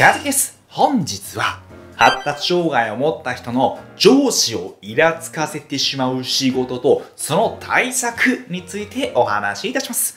ガズです。本日は発達障害を持った人の上司をイラつかせてしまう仕事とその対策についてお話しいたします。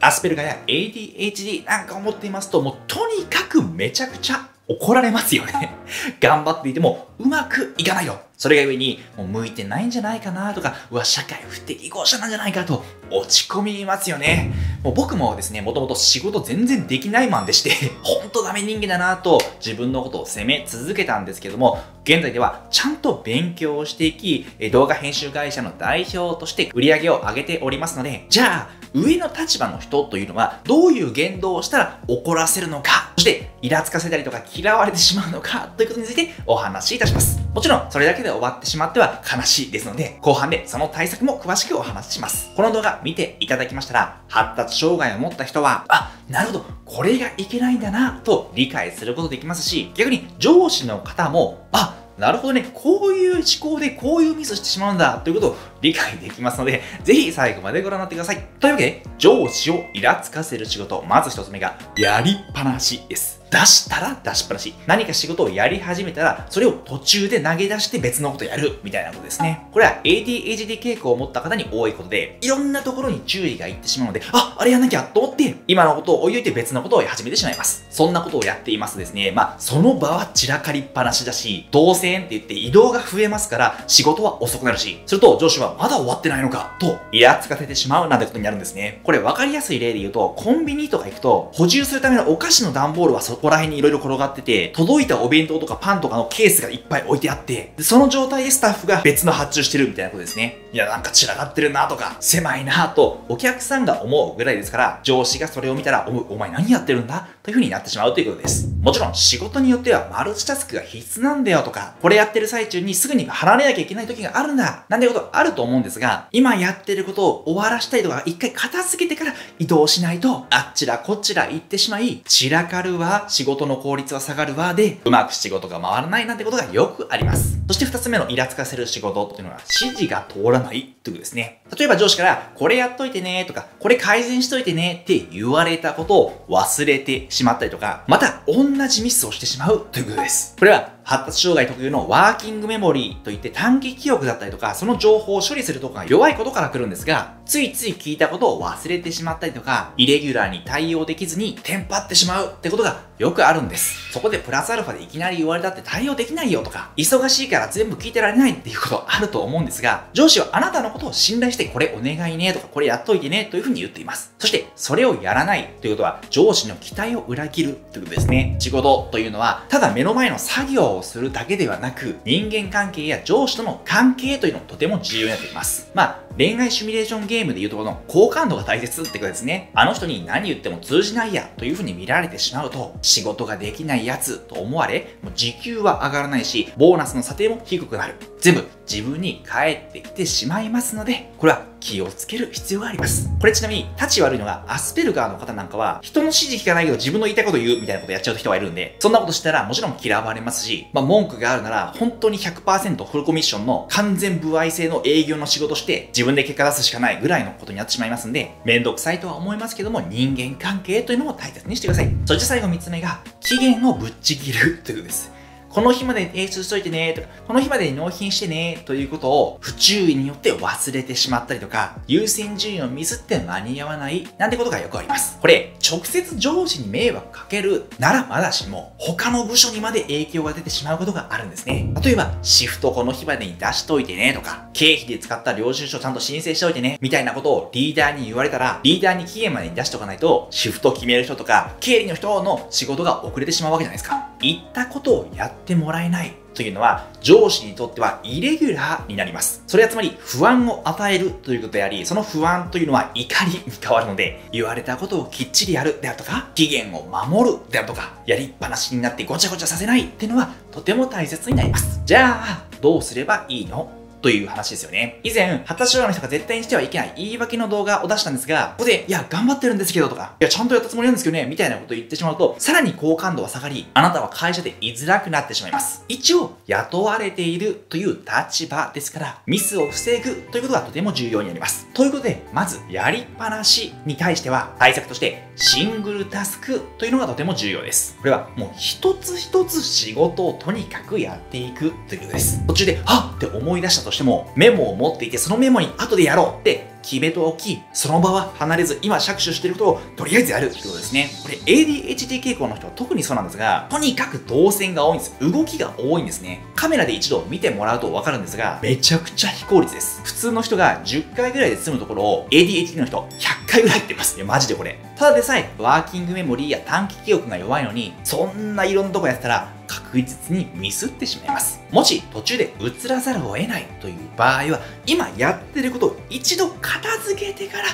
アスペルガーや ADHD なんかを持っていますと、もうとにかくめちゃくちゃ怒られますよね。頑張っていてもうまくいかないよ。それが故に、もう向いてないんじゃないかなとか、うわ、社会不適合者なんじゃないかと落ち込みますよね。もう僕もですね、もともと仕事全然できないマンでして、ほんとダメ人間だなと自分のことを責め続けたんですけども、現在ではちゃんと勉強をしていき、動画編集会社の代表として売り上げを上げておりますので、じゃあ、上の立場の人というのはどういう言動をしたら怒らせるのか、そしてイラつかせたりとか嫌われてしまうのかということについてお話しいたします。もちろんそれだけで終わってしまっては悲しいですので、後半でその対策も詳しくお話しします。この動画見ていただきましたら、発達障害を持った人は、あ、なるほど、これがいけないんだなと理解することできますし、逆に上司の方も、あ、なるほどね、こういう思考でこういうミスしてしまうんだということを理解できますので、ぜひ最後までご覧になってください。というわけで、上司をイラつかせる仕事、まず一つ目が、やりっぱなしです。出したら出しっぱなし。何か仕事をやり始めたら、それを途中で投げ出して別のことやるみたいなことですね。これは ADHD 傾向を持った方に多いことで、いろんなところに注意がいってしまうので、あ、あれやんなきゃと思って、今のことを置いといて別のことを始めてしまいます。そんなことをやっていますとですね、その場は散らかりっぱなしだし、どうせって言って移動が増えますから、仕事は遅くなるし、すると上司はまだ終わってないのかと、イラつかせてしまうなんてことになるんですね。これ分かりやすい例で言うと、コンビニとか行くと、補充するためのお菓子の段ボールはそこら辺にいろいろ転がってて、届いたお弁当とかパンとかのケースがいっぱい置いてあって、でその状態でスタッフが別の発注してるみたいなことですね。いや、なんか散らかってるなとか、狭いなと、お客さんが思うぐらいですから、上司がそれを見たら、お前何やってるんだという風になってしまうということです。もちろん仕事によってはマルチタスクが必須なんだよとか、これやってる最中にすぐに離れなきゃいけない時があるんだ、なんてことあると思うんですが、今やってることを終わらしたりとか、一回片付けてから移動しないと、あっちらこっちら行ってしまい、散らかるわ、仕事の効率は下がるわで、うまく仕事が回らないなんてことがよくあります。そして二つ目のイラつかせる仕事っていうのは、指示が通らないということですね。例えば上司から、これやっといてねとか、これ改善しといてねって言われたことを忘れてしまったりとか、また同じミスをしてしまうということです。これは発達障害特有のワーキングメモリーといって短期記憶だったりとか、その情報を処理するところが弱いことから来るんですが、ついつい聞いたことを忘れてしまったりとか、イレギュラーに対応できずにテンパってしまうってことがよくあるんです。そこでプラスアルファでいきなり言われたって対応できないよとか、忙しいから全部聞いてられないっていうことあると思うんですが、上司はあなたのことを信頼してこれお願いねとか、これやっといてねというふうに言っています。そして、それをやらないということは上司の期待を裏切るということですね。仕事というのは、ただ目の前の作業をするだけではなく、人間関係や上司との関係というのもとても重要になってきます。恋愛シミュレーションゲームでいうとこの好感度が大切ってことですね。あの人に何言っても通じないやというふうに見られてしまうと、仕事ができないやつと思われ、もう時給は上がらないし、ボーナスの査定も低くなる。全部自分に返ってきてしまいますので、これは気をつける必要があります。これちなみに、立ち悪いのがアスペルガーの方なんかは、人の指示聞かないけど自分の言いたいこと言うみたいなことやっちゃう人がいるんで、そんなことしたらもちろん嫌われますし、文句があるなら本当に 100% フルコミッションの完全歩合制の営業の仕事して、自分で結果出すしかないぐらいのことになってしまいますんで、めんどくさいとは思いますけども、人間関係というのも大切にしてください。そして最後3つ目が、期限をぶっちぎるということです。この日まで提出しといてねとか、この日までに納品してねということを不注意によって忘れてしまったりとか、優先順位をミスって間に合わないなんてことがよくあります。これ、直接上司に迷惑かけるならまだしも、他の部署にまで影響が出てしまうことがあるんですね。例えば、シフトこの日までに出しといてねとか、経費で使った領収書ちゃんと申請しておいてねみたいなことをリーダーに言われたら、リーダーに期限までに出しとかないと、シフト決める人とか、経理の人の仕事が遅れてしまうわけじゃないですか。言ったことをやってもらえないというのは、上司にとってはイレギュラーになります。それはつまり不安を与えるということであり、その不安というのは怒りに変わるので、言われたことをきっちりやるであるとか、期限を守るであるとか、やりっぱなしになってごちゃごちゃさせないっていうのはとても大切になります。じゃあ、どうすればいいの?という話ですよね。以前、発達障害の人が絶対にしてはいけない言い訳の動画を出したんですが、ここで、いや、頑張ってるんですけどとか、いや、ちゃんとやったつもりなんですけどね、みたいなことを言ってしまうと、さらに好感度は下がり、あなたは会社で居づらくなってしまいます。一応、雇われているという立場ですから、ミスを防ぐということがとても重要になります。ということで、まず、やりっぱなしに対しては、対策として、シングルタスクというのがとても重要です。これはもう一つ一つ仕事をとにかくやっていくということです。途中で、はっ！って思い出したとしても、メモを持っていて、そのメモに後でやろうって決めておき、その場は離れず、今着手していることをとりあえずやるってことですね。これ ADHD 傾向の人は特にそうなんですが、とにかく動線が多いんです。動きが多いんですね。カメラで一度見てもらうとわかるんですが、めちゃくちゃ非効率です。普通の人が10回ぐらいで済むところを ADHD の人100回ぐらいやってます。いや、マジでこれ。ただでさえ、ワーキングメモリーや短期記憶が弱いのに、そんないろんなとこやってたら、確実にミスってしまいます。もし途中で移らざるを得ないという場合は、今やってることを一度片付けてから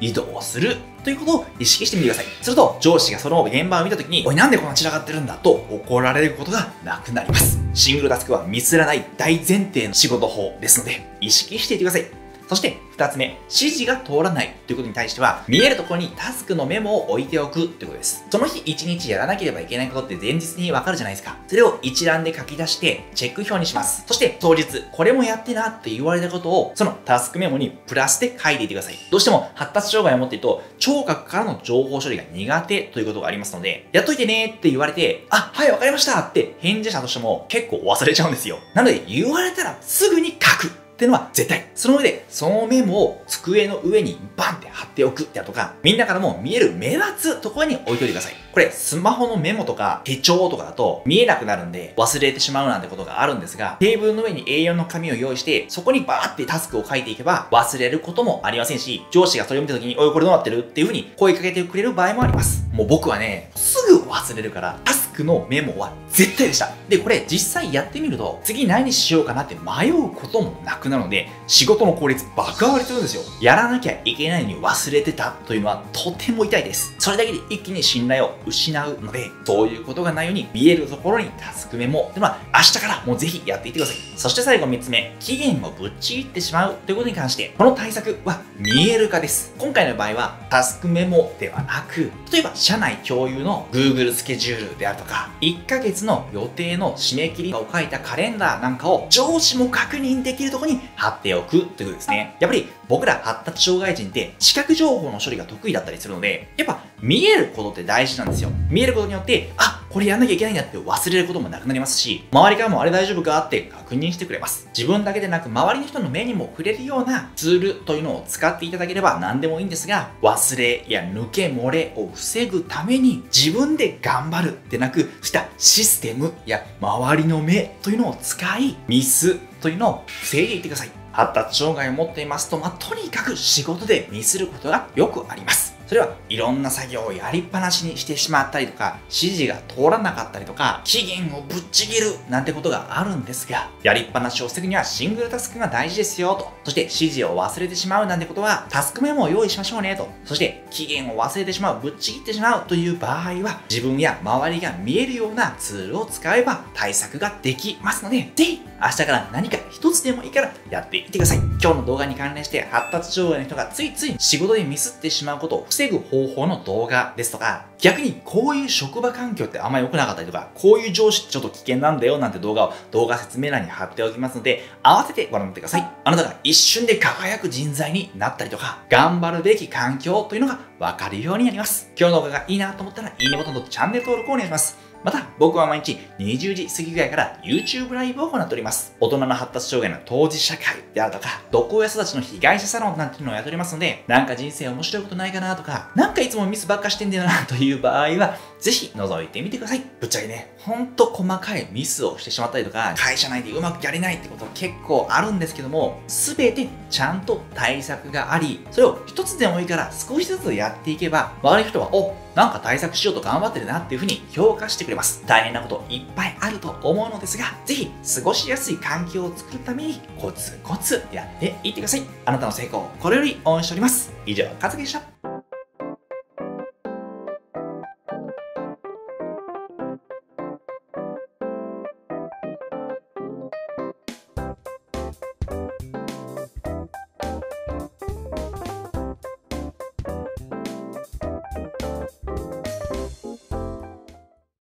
移動するということを意識してみてください。すると上司がその現場を見た時に、おいなんでこんな散らかってるんだと怒られることがなくなります。シングルタスクはミスらない大前提の仕事法ですので、意識していてください。そして2つ目、指示が通らないということに対しては、見えるところにタスクのメモを置いておくということです。その日1日やらなければいけないことって前日にわかるじゃないですか。それを一覧で書き出してチェック表にします。そして当日、これもやってなって言われたことを、そのタスクメモにプラスで書いていてください。どうしても発達障害を持っていると、聴覚からの情報処理が苦手ということがありますので、やっといてねって言われて、あ、はいわかりましたって返事したとしても結構忘れちゃうんですよ。なので言われたらすぐに書く。ってのは絶対。その上で、そのメモを机の上にバンって貼っておくだとか、みんなからも見える目立つところに置いといてください。これ、スマホのメモとか手帳とかだと見えなくなるんで忘れてしまうなんてことがあるんですが、テーブルの上に A4 の紙を用意して、そこにバーってタスクを書いていけば忘れることもありませんし、上司がそれを見た時に、おいこれどうなってるっていう風に声かけてくれる場合もあります。もう僕はね、すぐ忘れるから、のメモは絶対でした。で、これ実際やってみると、次何にしようかなって迷うこともなくなるので、仕事の効率爆上がりするんですよ。やらなきゃいけないのに忘れてたというのはとても痛いです。それだけで一気に信頼を失うので、そういうことがないように見えるところにタスクメモというのは明日からもうぜひやっていってください。そして最後3つ目、期限をぶっちぎってしまうということに関して、この対策は見える化です。今回の場合はタスクメモではなく、例えば社内共有の Google スケジュールであるとか、1ヶ月の予定の締め切りを書いたカレンダーなんかを上司も確認できるところに貼っておくということですね。やっぱり僕ら発達障害人って視覚情報の処理が得意だったりするので、やっぱ見えることって大事なんですよ。見えることによって、あ、これやんなきゃいけないんだって忘れることもなくなりますし、周りからもあれ大丈夫かって確認してくれます。自分だけでなく周りの人の目にも触れるようなツールというのを使っていただければ何でもいいんですが、忘れや抜け漏れを防ぐために自分で頑張るでなく、したシステムや周りの目というのを使い、ミスというのを防いでいってください。発達障害を持っていますと、とにかく仕事でミスることがよくあります。それはいろんな作業をやりっぱなしにしてしまったりとか、指示が通らなかったりとか、期限をぶっちぎるなんてことがあるんですが、やりっぱなしを防ぐにはシングルタスクが大事ですよと。そして指示を忘れてしまうなんてことは、タスクメモを用意しましょうねと。そして期限を忘れてしまう、ぶっちぎってしまうという場合は、自分や周りが見えるようなツールを使えば対策ができますので、ぜひ明日から何か一つでもいいからやっていってください。今日の動画に関連して、発達障害の人がついつい仕事でミスってしまうことを防ぐ方法の動画ですとか、逆にこういう職場環境ってあんま良くなかったりとか、こういう上司ちょっと危険なんだよなんて動画を動画説明欄に貼っておきますので、合わせてご覧になってください。あなたが一瞬で輝く人材になったりとか、頑張るべき環境というのが分かるようになります。今日の動画がいいなと思ったら、いいねボタンとチャンネル登録をお願いします。また、僕は毎日20時過ぎぐらいから YouTube ライブを行っております。大人の発達障害の当事者会であるとか、毒親育ちの被害者サロンなんていうのをやっておりますので、なんか人生面白いことないかなとか、なんかいつもミスばっかしてんだよなという場合は、ぜひ覗いてみてください。ぶっちゃけね、ほんと細かいミスをしてしまったりとか、会社内でうまくやれないってこと結構あるんですけども、すべてちゃんと対策があり、それを一つでもいいから少しずつやっていけば、周りの人は、お、なんか対策しようと頑張ってるなっていうふうに評価してくれます。大変なこといっぱいあると思うのですが、ぜひ過ごしやすい環境を作るためにコツコツやっていってください。あなたの成功、これより応援しております。以上、かずきでした。